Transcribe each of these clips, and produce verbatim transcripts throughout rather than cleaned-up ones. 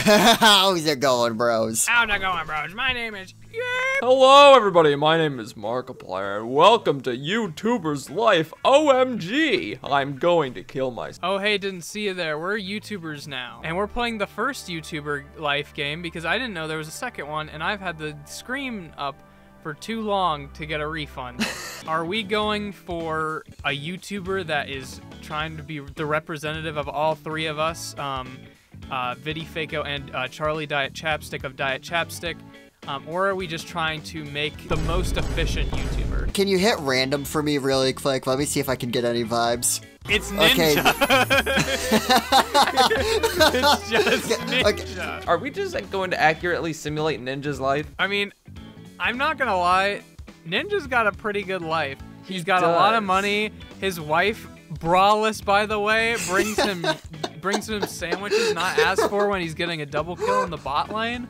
How's it going, bros? How's it going, bros? My name is... Hello, everybody. My name is Markiplier. Welcome to YouTuber's Life. O M G. I'm going to kill myself. Oh, hey, didn't see you there. We're YouTubers now. And we're playing the first YouTuber Life game because I didn't know there was a second one, and I've had the Scream up for too long to get a refund. Are we going for a YouTuber that is trying to be the representative of all three of us? Um... Uh, Viddy, Fayko, and uh, Charlie DietChapstick of DietChapstick, um, or are we just trying to make the most efficient YouTuber? Can you hit random for me really quick? Let me see if I can get any vibes. It's Ninja. Okay. It's just Ninja. Okay. Are we just like going to accurately simulate Ninja's life? I mean, I'm not gonna lie, Ninja's got a pretty good life. He's he got does. a lot of money. His wife, braless by the way, brings him. Brings him sandwiches not asked for when he's getting a double kill in the bot lane.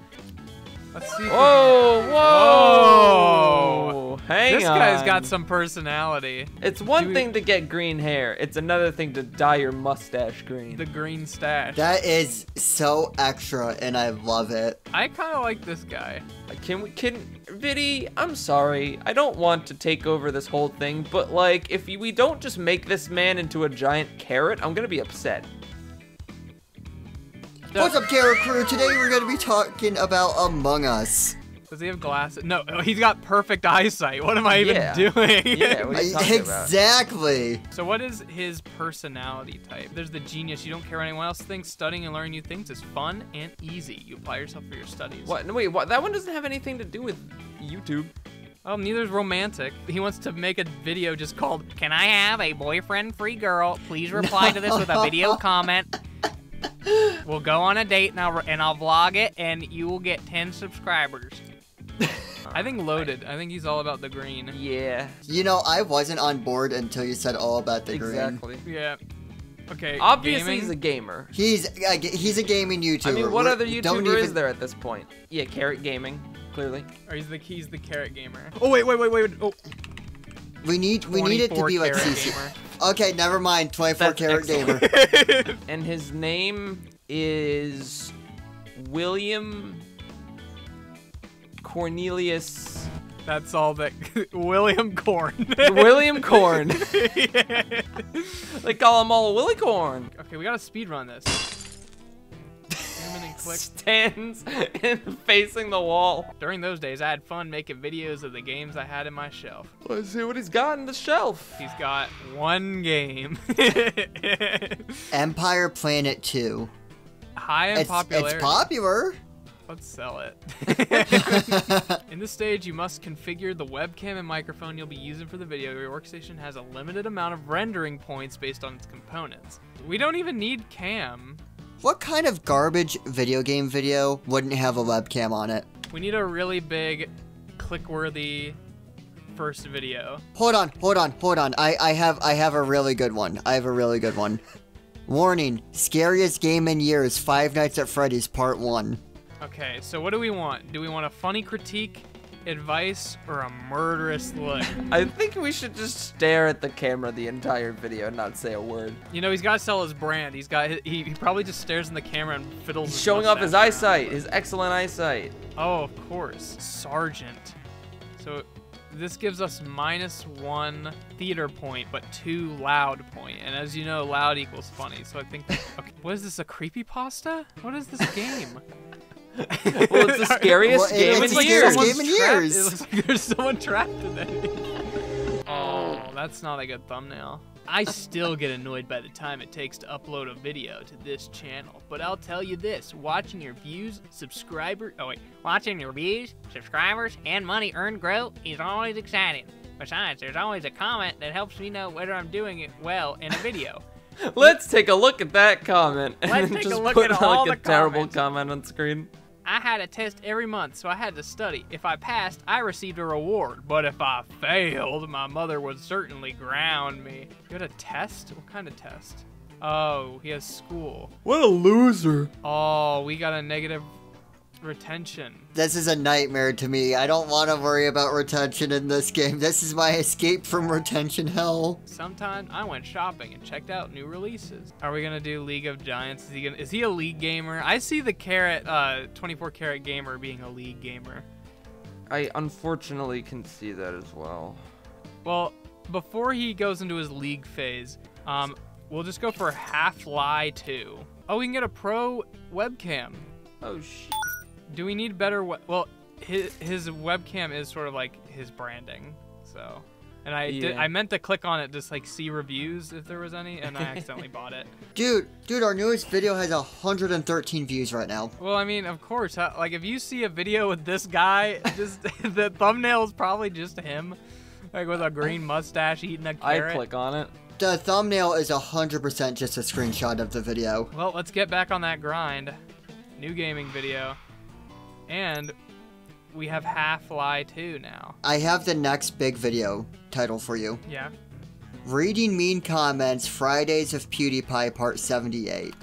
Let's see. Whoa, whoa. whoa. Hang this on. This guy's got some personality. It's one Dude. thing to get green hair. It's another thing to dye your mustache green. The green stash. That is so extra, and I love it. I kind of like this guy. Can we, can, Viddy, I'm sorry. I don't want to take over this whole thing, but like, if we don't just make this man into a giant carrot, I'm going to be upset. What's up, Carrot Crew? Today we're going to be talking about Among Us. Does he have glasses? No, he's got perfect eyesight. What am I even yeah. doing? Yeah, what are you talking exactly. about? So what is his personality type? There's the genius. You don't care what anyone else thinks. Studying and learning new things is fun and easy. You apply yourself for your studies. What? No, wait, what? That one doesn't have anything to do with YouTube. Um, neither is romantic. He wants to make a video just called, Can I Have a Boyfriend-Free Girl? Please reply no. to this with a video comment. We'll go on a date, and I'll, and I'll vlog it, and you will get ten subscribers. I think Loaded. I think he's all about the green. Yeah. You know, I wasn't on board until you said all about the exactly. green. Exactly. Yeah. Okay, obviously gaming. He's a gamer. He's uh, he's a gaming YouTuber. I mean, what We're, other YouTuber even... is there at this point? Yeah, Carrot Gaming, clearly. Or he's the, he's the Carrot Gamer. Oh, wait, wait, wait, wait. Oh. We need, we need it to be like C C. Okay, never mind. twenty-four Carrot Gamer. And his name is William Cornelius. That's all that. William Korn. William Korn. Yeah. They call him all Willy Korn. Okay, we gotta speedrun this. Click. Stands and facing the wall. During those days, I had fun making videos of the games I had in my shelf. Let's see what he's got in the shelf. He's got one game. Empire Planet two. High in it's, popularity. It's popular. Let's sell it. In this stage, you must configure the webcam and microphone you'll be using for the video. Your workstation has a limited amount of rendering points based on its components. We don't even need cam. What kind of garbage video game video wouldn't have a webcam on it? We need a really big, click-worthy first video. Hold on, hold on, hold on. I, I have I have a really good one. I have a really good one. Warning, scariest game in years, Five Nights at Freddy's Part one. Okay, so what do we want? Do we want a funny critique, advice, or a murderous look? I think we should just stare at the camera the entire video and not say a word. You know, he's got to sell his brand. He's got. He, he probably just stares in the camera and fiddles. He's showing off his eyesight, his excellent eyesight. Oh, of course. Sergeant. So this gives us minus one theater point, but two loud point. And as you know, loud equals funny. So I think, okay. What is this, a creepypasta? What is this game? Well, it's the scariest well, game it's in years. Game in years. It looks like there's someone trapped in there. Oh, that's not a good thumbnail. I still get annoyed by the time it takes to upload a video to this channel, but I'll tell you this: watching your views, subscribers, oh wait, watching your views, subscribers, and money earned grow is always exciting. Besides, there's always a comment that helps me know whether I'm doing it well in a video. Let's take a look at that comment. And Let's take just a look put, at like, all a the terrible comments. comment on screen. I had a test every month, so I had to study. If I passed, I received a reward. But if I failed, my mother would certainly ground me. You had a test? What kind of test? Oh, he has school. What a loser. Oh, we got a negative retention. This is a nightmare to me. I don't want to worry about retention in this game. This is my escape from retention hell. Sometime I went shopping and checked out new releases. Are we gonna do League of Giants? Is he gonna, is he a League gamer? I see the carrot, uh, twenty-four Carrot Gamer being a League gamer. I unfortunately can see that as well. Well, before he goes into his League phase, um, we'll just go for Half-Life two. Oh, we can get a pro webcam. Oh, shit. Do we need better we well, his, his webcam is sort of like his branding, so. And I, yeah. did, I meant to click on it, just like see reviews if there was any, and I accidentally bought it. Dude, dude, our newest video has one hundred thirteen views right now. Well, I mean, of course, like if you see a video with this guy, just the thumbnail is probably just him, like with a green mustache eating a carrot. I click on it. The thumbnail is one hundred percent just a screenshot of the video. Well, let's get back on that grind. New gaming video. And we have Half-Life two now. I have the next big video title for you. Yeah. Reading Mean Comments, Fridays of PewDiePie Part seventy-eight.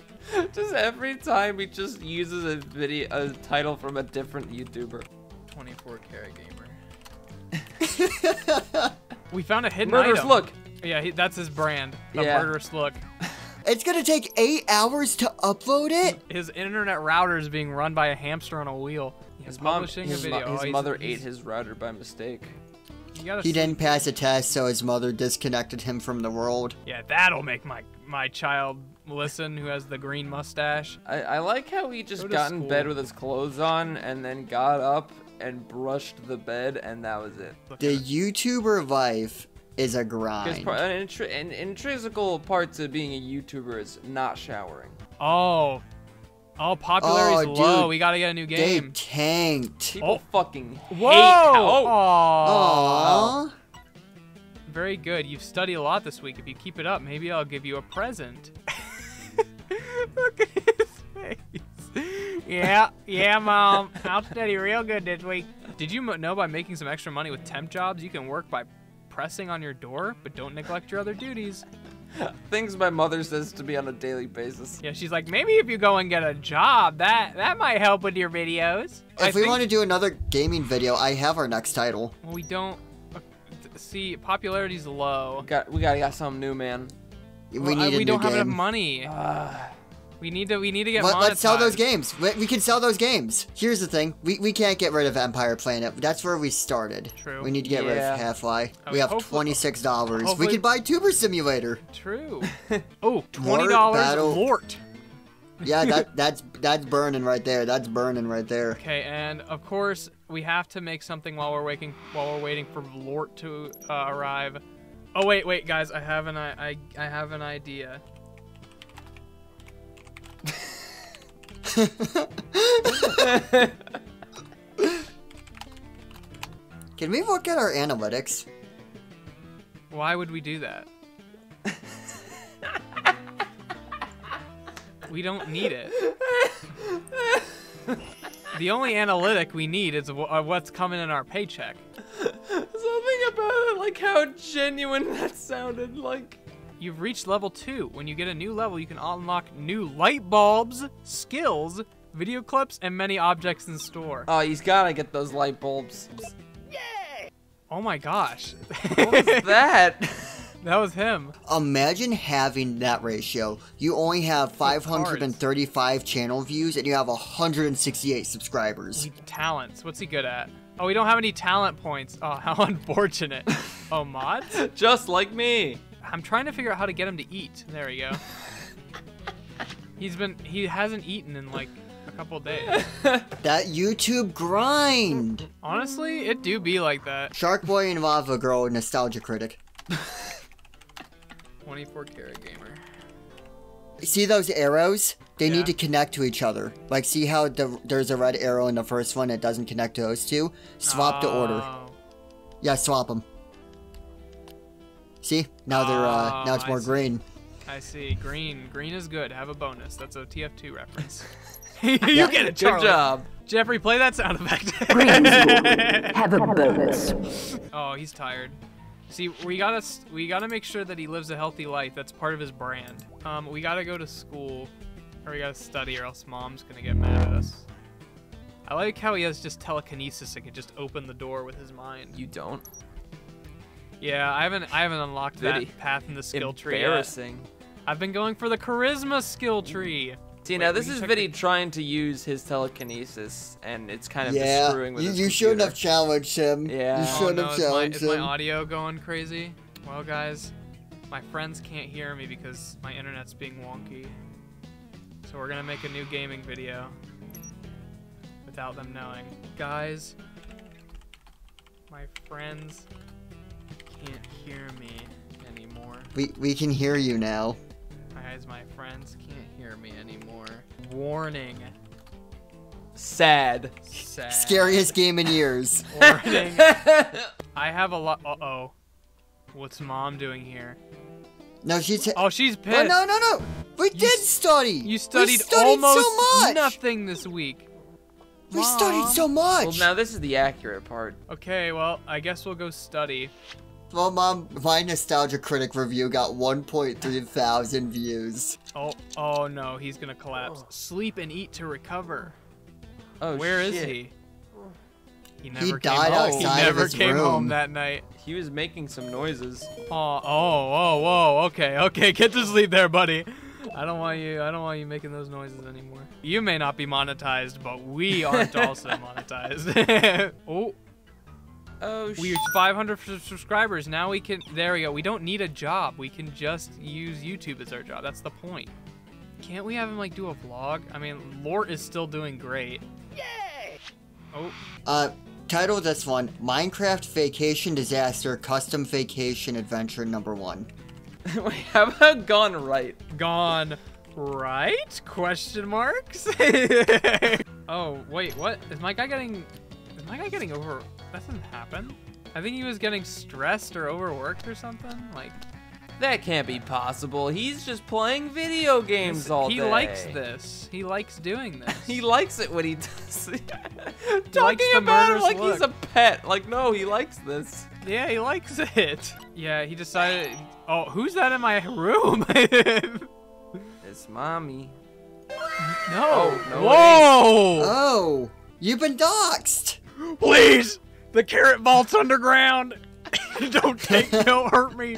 Just every time he just uses a video, a title from a different YouTuber. twenty-four Carrot Gamer. We found a hidden Murderous item. Look. Yeah, he, that's his brand, the yeah. murderous look. It's gonna take eight hours to upload it? His internet router is being run by a hamster on a wheel. His, his mom, publishing his, a video. Mo his oh, mother he's, ate he's... his router by mistake. He didn't pass a test, so his mother disconnected him from the world. Yeah, that'll make my my child listen, who has the green mustache. I, I like how he just Go got in bed with his clothes on and then got up and brushed the bed, and that was it. The YouTuber life is a grind. Part, an, intri an intrinsical part to being a YouTuber is not showering. Oh, oh, popularity oh, is low. Dude, we gotta get a new game. They tanked. People oh. fucking hate. Whoa! Oh. Aww. Very good. You've studied a lot this week. If you keep it up, maybe I'll give you a present. Look at his face. Yeah, yeah, Mom. I'll study real good this week. Did you know by making some extra money with temp jobs, you can work by pressing on your door, but don't neglect your other duties. Things my mother says to me on a daily basis. Yeah, she's like, maybe if you go and get a job, that that might help with your videos. If I we think... want to do another gaming video, I have our next title. Well, we don't see popularity's low. We got we gotta got something new, man. We well, need uh, a we new don't game. have enough money. Uh... We need to we need to get Let, monetized. Let's sell those games. We, we can sell those games. Here's the thing. We, we can't get rid of Empire Planet. That's where we started. True. We need to get yeah. rid of Half-Life. Okay, we have twenty-six dollars. Hopefully. We could buy Tuber Simulator. True. Oh, twenty dollars Lort. Yeah, that that's that's burning right there. That's burning right there. Okay, and of course, we have to make something while we're waiting while we're waiting for Lort to uh, arrive. Oh, wait, wait, guys. I have an I I, I have an idea. Can we look at our analytics? Why would we do that? We don't need it. The only analytic we need is what's coming in our paycheck. Something about it, like how genuine that sounded like. You've reached level two. When you get a new level, you can unlock new light bulbs, skills, video clips, and many objects in store. Oh, he's gotta get those light bulbs. Yay! Oh my gosh. What was that? That was him. Imagine having that ratio. You only have five hundred thirty-five channel views and you have one hundred sixty-eight subscribers. Talents, what's he good at? Oh, we don't have any talent points. Oh, how unfortunate. Oh, mod? Just like me. I'm trying to figure out how to get him to eat. There we go. He's been, he hasn't eaten in like a couple days. That YouTube grind. Honestly, it do be like that. Sharkboy and Lava Girl, Nostalgia Critic. twenty-four Carrot Gamer. See those arrows? They yeah. need to connect to each other. Like, see how the, there's a red arrow in the first one that doesn't connect to those two? Swap oh. the order. Yeah, swap them. See? Now they're uh, now it's more I green. I see. Green. Green is good. Have a bonus. That's a T F two reference. You yeah. get it, Charlie. Good job. Jeffrey, play that sound effect. Green. Have a bonus. Oh, he's tired. See, we gotta we gotta make sure that he lives a healthy life. That's part of his brand. Um, we gotta go to school, or we gotta study, or else Mom's gonna get mad at us. I like how he has just telekinesis and can just open the door with his mind. You don't? Yeah, I haven't I haven't unlocked Viddy. that path in the skill tree yet. Embarrassing. I've been going for the charisma skill tree. See, Wait, now this is Viddy the... trying to use his telekinesis, and it's kind of yeah. just screwing with you, his you shouldn't have challenged him. Yeah. You shouldn't oh, no, have challenged is my, him. Is my audio going crazy? Well, guys, my friends can't hear me because my internet's being wonky. So we're gonna make a new gaming video without them knowing. Guys, my friends can't hear me anymore. We we can hear you now. Guys, my friends can't hear me anymore. Warning. Sad. Sad. Scariest game in years. Warning. I have a lot. Uh oh. What's mom doing here? No, she's. Oh, she's pissed. Oh, no, no, no. We you did study. You studied, we studied almost so much. nothing this week. We Mom. studied so much. Well, now this is the accurate part. Okay, well, I guess we'll go study. Well, Mom, my Nostalgia Critic review got one point three thousand views. Oh, oh no, he's gonna collapse. Oh. Sleep and eat to recover. Oh, Where shit. is he? He never he came died home. Outside he never of his came room. home that night. He was making some noises. Oh, oh, oh, whoa, okay, okay, get to sleep there, buddy. I don't want you. I don't want you making those noises anymore. You may not be monetized, but we aren't also monetized. oh, oh, we reached five hundred subscribers. Now we can. There we go. We don't need a job. We can just use YouTube as our job. That's the point. Can't we have him like do a vlog? I mean, Lort is still doing great. Yay! Oh. Uh, title this one: Minecraft Vacation Disaster Custom Vacation Adventure Number One. We have a gone right. Gone right? Question marks? Oh, wait, what? Is my guy getting... Is my guy getting over... That doesn't happen. I think he was getting stressed or overworked or something. Like... That can't be possible. He's just playing video games all he day. He likes this. He likes doing this. He likes it when he does it. Talking he about him like look. he's a pet. Like, no, he likes this. Yeah, he likes it. Yeah, he decided... Oh, who's that in my room? It's Mommy. No. Oh, no Whoa. Way. Oh, you've been doxxed. Please, the carrot vault's underground. Don't take, don't hurt me.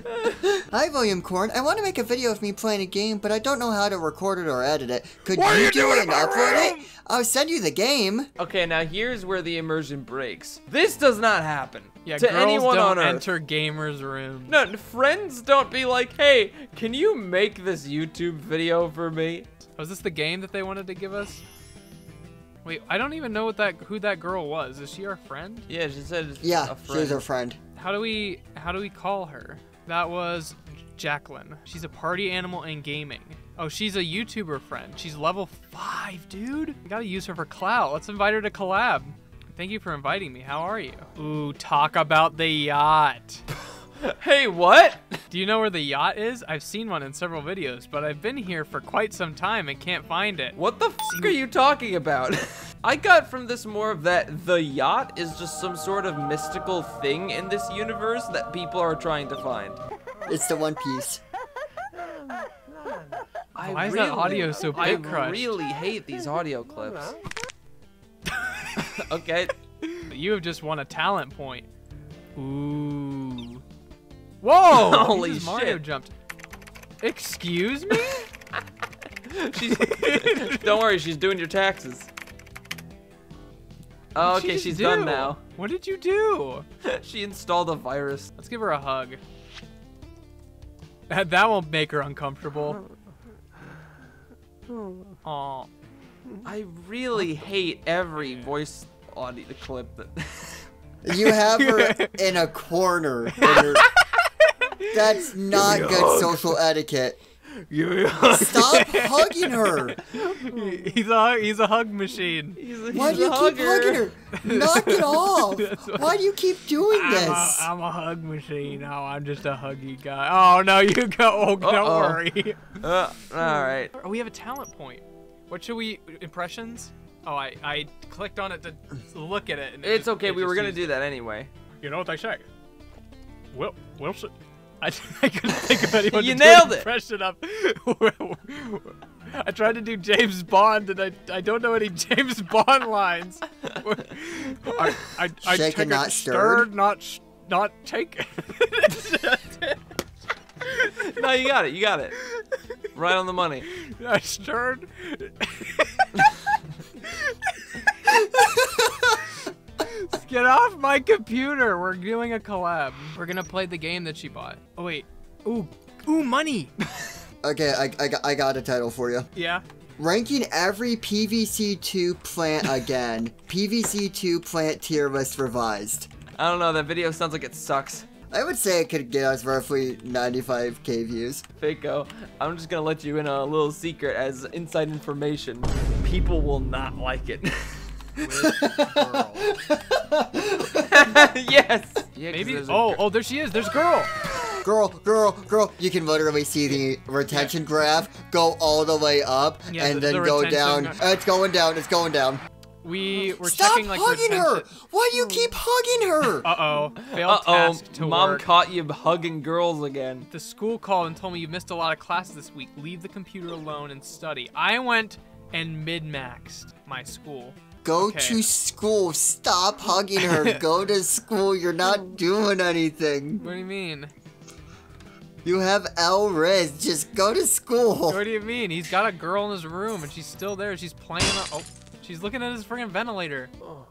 Hi, William Korn. I want to make a video of me playing a game, but I don't know how to record it or edit it. Could you, you do it and upload it? I'll send you the game. Okay, now here's where the immersion breaks. This does not happen yeah, to girls anyone don't on Earth. Enter gamers' room. No, friends don't be like, hey, can you make this YouTube video for me? Was this the game that they wanted to give us? Wait, I don't even know what that who that girl was. Is she our friend? Yeah, she said. Yeah, she's our friend. How do we how do we call her? That was Jacqueline. She's a party animal in gaming. Oh, she's a YouTuber friend. She's level five, dude. We gotta use her for clout. Let's invite her to collab. Thank you for inviting me. How are you? Ooh, talk about the yacht. Hey, what? Do you know where the yacht is? I've seen one in several videos, but I've been here for quite some time and can't find it. What the f*** are you talking about? I got from this more of that the yacht is just some sort of mystical thing in this universe that people are trying to find. It's the One Piece. I Why really, is that audio so big crushed? I really hate these audio clips. Okay. You have just won a talent point. Ooh. Whoa! Holy shit. Mario jumped. Excuse me? She's, don't worry, she's doing your taxes. Oh, okay, she's do? done now. What did you do? She installed a virus. Let's give her a hug. That, that won't make her uncomfortable. Aw. I really hate every voice audio clip that... You have her in a corner. In her... That's not good hug. social etiquette. Stop hugging her. He's a he's a hug machine. He's a, he's Why do you hugger. keep hugging her? Knock it off. Why do you keep doing I'm this? A, I'm a hug machine. Oh, I'm just a huggy guy. Oh no, you go. Oh, don't Uh-oh. worry. Uh, all right. Oh, we have a talent point. What should we impressions? Oh, I I clicked on it to look at it. And it's it just, okay. It we were gonna do it. that anyway. You know what they say? Well, Wilson. I, I couldn't think of anyone. You to nailed do an impression it. Up. I tried to do James Bond, and I I don't know any James Bond lines. I I, I Shaken, take not stirred, not not taken. No, you got it. You got it. Right on the money. I stirred. Get off my computer. We're doing a collab. We're gonna play the game that she bought. Oh wait. Ooh. Ooh, money. Okay, I, I, I got a title for you. Yeah? Ranking every P V C two plant again. P V C two plant tier list revised. I don't know, that video sounds like it sucks. I would say it could get us roughly ninety-five K views. Fayko, I'm just gonna let you in on a little secret as inside information. People will not like it. Girl. Yes! Yeah, maybe. Oh, oh, there she is. There's girl. Girl, girl, girl. You can literally see the retention yeah. graph go all the way up yeah, and the, then the go down. Got... It's going down. It's going down. We were Stop checking, like, hugging retention. her. Why do you keep hugging her? Uh-oh. Failed uh-oh. task to Mom work. Caught you hugging girls again. The school called and told me you missed a lot of classes this week. Leave the computer alone and study. I went and mid-maxed my school. Go okay. to school. Stop hugging her. Go to school. You're not doing anything. What do you mean? You have L-Riz. Just go to school. What do you mean? He's got a girl in his room, and she's still there. She's playing. A oh, she's looking at his friggin' ventilator. Oh,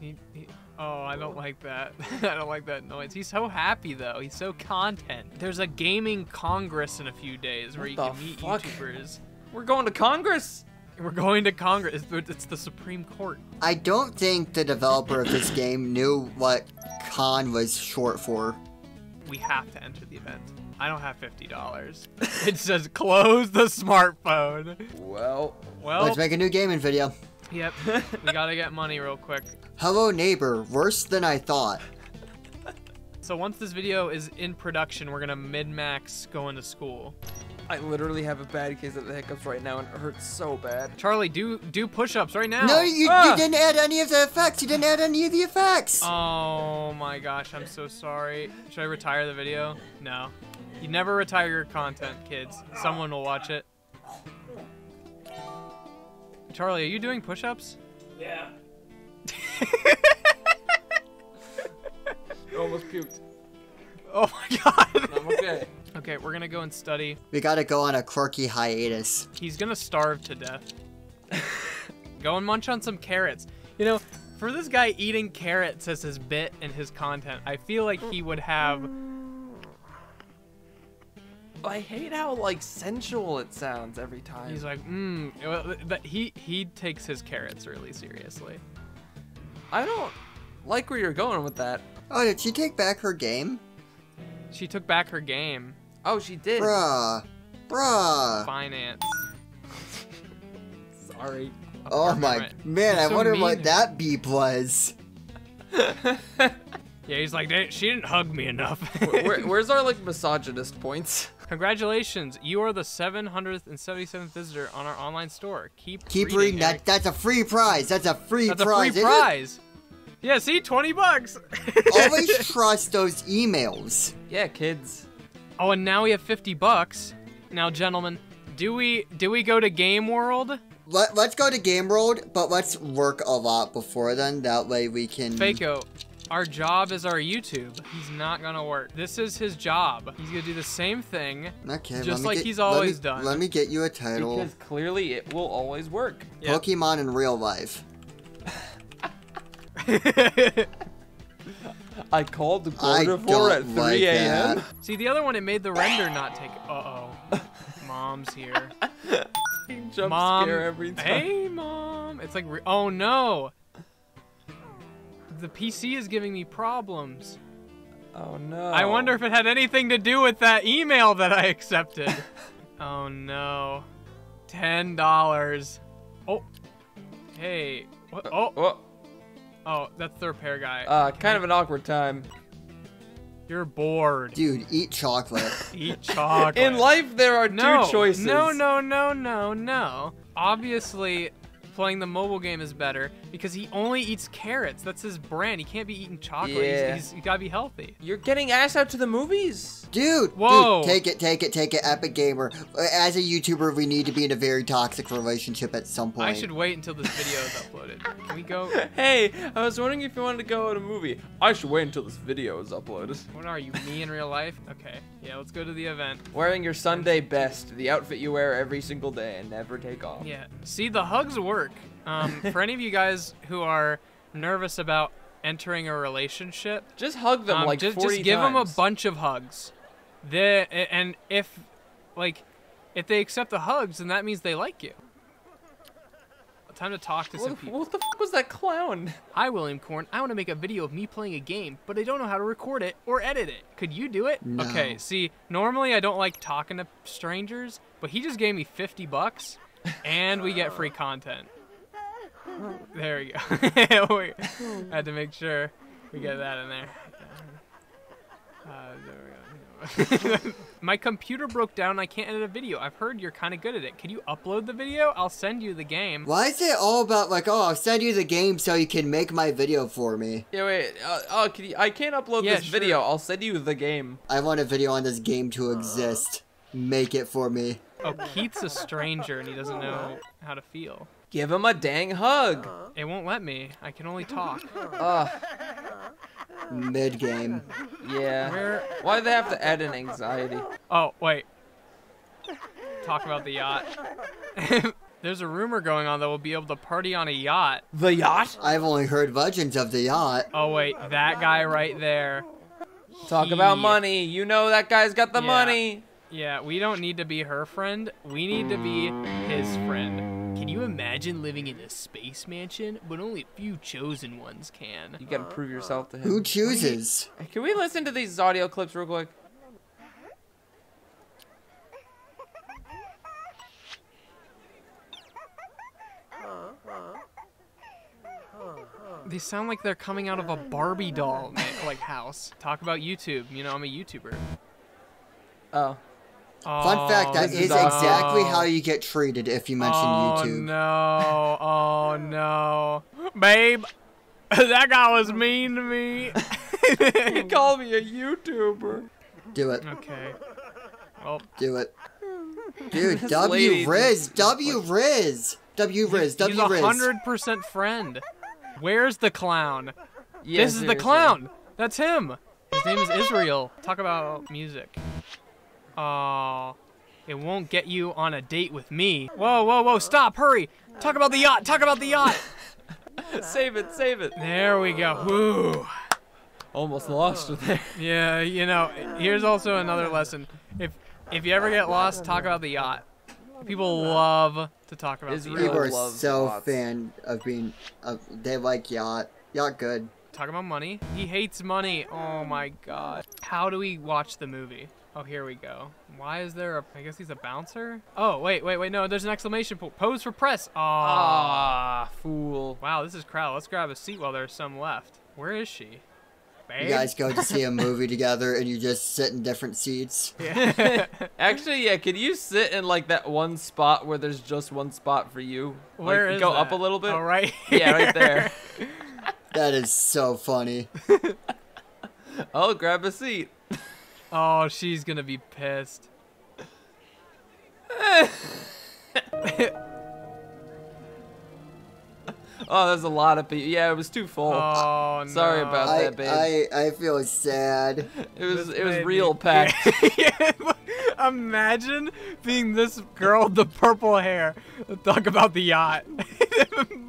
he, he, oh I don't like that. I don't like that noise. He's so happy, though. He's so content. There's a gaming congress in a few days where what you can meet fuck? YouTubers. We're going to Congress? We're going to Congress. It's the Supreme Court. I don't think the developer of this game knew what con was short for. We have to enter the event. I don't have fifty dollars. It says close the smartphone. Well, well. Let's make a new gaming video. Yep. We gotta get money real quick. Hello, neighbor. Worse than I thought. So once this video is in production, we're gonna mid-max going to school. I literally have a bad case of the hiccups right now, and it hurts so bad. Charlie, do do push-ups right now. No, you, ah! you didn't add any of the effects. You didn't add any of the effects. Oh my gosh, I'm so sorry. Should I retire the video? No. You never retire your content, kids. Someone will watch it. Charlie, are you doing push-ups? Yeah. You almost puked. Oh my god. I'm okay. Okay, we're gonna go and study. We gotta go on a quirky hiatus. He's gonna starve to death. Go and munch on some carrots. You know, for this guy eating carrots as his bit and his content, I feel like he would have... I hate how, like, sensual it sounds every time. He's like, mmm. But he, he takes his carrots really seriously. I don't like where you're going with that. Oh, did she take back her game? She took back her game. Oh, she did. Bruh. Bruh. Finance. Sorry. Oh my, man, I wonder what that beep was. Yeah, he's like, she didn't hug me enough. where, where, where's our, like, misogynist points? Congratulations, you are the seven hundred seventy-seventh visitor on our online store. Keep Keep reading, reading that. That's a free prize. That's a free that's prize. That's a free prize. Yeah, see, twenty bucks. Always trust those emails. Yeah, kids. Oh, and now we have fifty bucks. Now, gentlemen, do we do we go to Game World? Let, let's go to Game World, but let's work a lot before then. That way we can... Fayko, our job is our YouTube. He's not going to work. This is his job. He's going to do the same thing, okay, just like get, he's always let me, done. Let me get you a title. Because clearly it will always work. Yep. Pokemon in real life. I called the quarter four at three A M Like, see, the other one, it made the render not take. Uh oh, Mom's here. Jump Mom, scare every time. Hey, Mom. It's like, re oh no, the P C is giving me problems. Oh no. I wonder if it had anything to do with that email that I accepted. Oh no, ten dollars. Oh, hey. What? Oh. oh. Oh, that's the repair guy. Uh, kind of an awkward time. You're bored. Dude, eat chocolate. Eat chocolate. In life, there are no, two choices. No, no, no, no, no. Obviously, playing the mobile game is better because he only eats carrots. That's his brand. He can't be eating chocolate. Yeah. He's, he's, he's got to be healthy. You're getting ass out to the movies. Dude. Whoa. Dude, take it, take it, take it, Epic Gamer. As a YouTuber, we need to be in a very toxic relationship at some point. I should wait until this video is uploaded. Can we go? Hey, I was wondering if you wanted to go to a movie. I should wait until this video is uploaded. What are you, me in real life? Okay. Yeah, let's go to the event. Wearing your Sunday best, the outfit you wear every single day and never take off. Yeah. See, the hugs work. Um, for any of you guys who are nervous about entering a relationship, just hug them um, like just, forty times. Just give times. them a bunch of hugs. They, and if, like, if they accept the hugs, then that means they like you. Time to talk to what some the, people. What the f was that clown? Hi, William Korn. I want to make a video of me playing a game, but I don't know how to record it or edit it. Could you do it? No. Okay, see, normally I don't like talking to strangers, but he just gave me fifty bucks, and we get free content. There we go. I had to make sure we get that in there. Uh, there we go. My computer broke down and I can't edit a video. I've heard you're kind of good at it. Can you upload the video? I'll send you the game. Why is it all about like, oh, I'll send you the game so you can make my video for me? Yeah, wait. Uh, oh, can you, I can't upload yeah, this sure. video. I'll send you the game. I want a video on this game to exist. Make it for me. Oh, Keith's a stranger and he doesn't know how to feel. Give him a dang hug. It won't let me. I can only talk. Ugh. Mid game. Yeah. Where... Why do they have to add an anxiety? Oh, wait. Talk about the yacht. There's a rumor going on that we'll be able to party on a yacht. The yacht? I've only heard legends of the yacht. Oh, wait. That guy right there. Talk he... about money. You know that guy's got the yeah. money. Yeah, we don't need to be her friend. We need to be his friend. Can you imagine living in a space mansion, but only a few chosen ones can? You gotta prove yourself to him. Who chooses? Wait, can we listen to these audio clips real quick? They sound like they're coming out of a Barbie doll like house. Talk about YouTube. You know, I'm a YouTuber. Oh. Oh, fun fact, that is awesome. Exactly how you get treated if you mention oh, YouTube. No, oh no. Babe, that guy was mean to me. He called me a YouTuber. Do it. Okay. Well. Do it. Dude, W Riz, W Riz, W Riz, W Riz. He's a one hundred percent friend. Where's the clown? Yeah, this seriously. Is the clown. That's him. His name is Israel. Talk about music. Oh, it won't get you on a date with me. Whoa, whoa, whoa, stop, hurry. Talk about the yacht, talk about the yacht. Save it, save it. There we go. Woo. Almost lost with it. Yeah, you know, here's also another lesson. If if you ever get lost, talk about the yacht. People love to talk about the yacht. People are so fan of being, of, they like yacht. Yacht good. Talk about money. He hates money. Oh my God. How do we watch the movie? Oh, here we go. Why is there a... I guess he's a bouncer? Oh, wait, wait, wait. No, there's an exclamation point. Pose for press. Ah, fool. Wow, this is crowded. Let's grab a seat while there's some left. Where is she? Babe? You guys go to see a movie together and you just sit in different seats. Yeah. Actually, yeah, could you sit in like that one spot where there's just one spot for you? Where like, is Go that? Up a little bit. Oh, right here. Yeah, right there. That is so funny. Oh, grab a seat. Oh, she's gonna be pissed. Oh, there's a lot of people. Yeah, it was too full. Oh, sorry no. about I, that, babe. I, I feel sad. It was this it was real me. packed. Yeah, imagine being this girl with the purple hair. Let's talk about the yacht.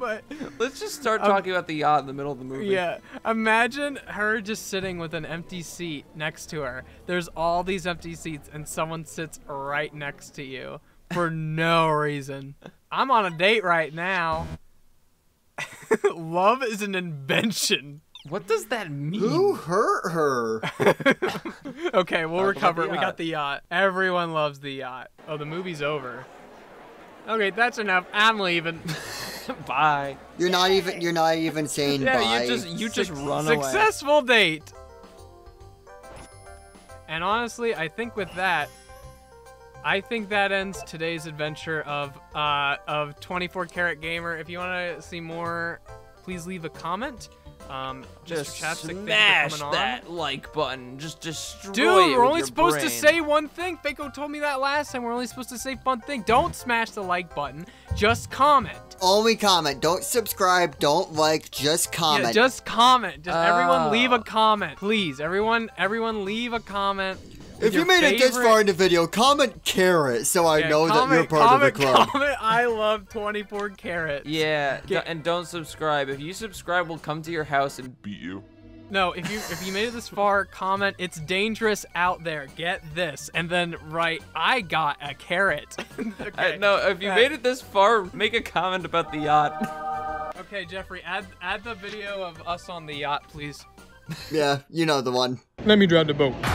But let's just start talking um, about the yacht in the middle of the movie. Yeah, imagine her just sitting with an empty seat next to her. There's all these empty seats and someone sits right next to you for no reason. I'm on a date right now. Love is an invention. What does that mean? Who hurt her? Okay, we'll Talk recover. We got the yacht. Everyone loves the yacht. Oh, the movie's over. Okay, that's enough. I'm leaving. Bye. You're not even. You're not even saying yeah, bye. Yeah, you just you just Su run away. Successful date. And honestly, I think with that, I think that ends today's adventure of uh, of twenty-four Carrot Gamer. If you want to see more, please leave a comment. Um, just smash that on. like button. Just destroy. Dude, it we're with only your supposed brain. to say one thing. Fayko told me that last time. We're only supposed to say one thing. Don't smash the like button. Just comment. Only comment. Don't subscribe. Don't like. Just comment. Yeah, just comment. Just uh, everyone leave a comment, please. Everyone, everyone leave a comment. If you made favorite... it this far in the video, comment carrot so I yeah, know comment, that you're part comment, of the club. Comment, I love twenty-four carrots. Yeah, Get... and don't subscribe. If you subscribe, we'll come to your house and beat you. No, if you if you made it this far, comment, it's dangerous out there. Get this. And then write, I got a carrot. Okay. I, no, if you yeah. made it this far, make a comment about the yacht. Okay, Jeffrey, add, add the video of us on the yacht, please. Yeah, you know the one. Let me drive the boat.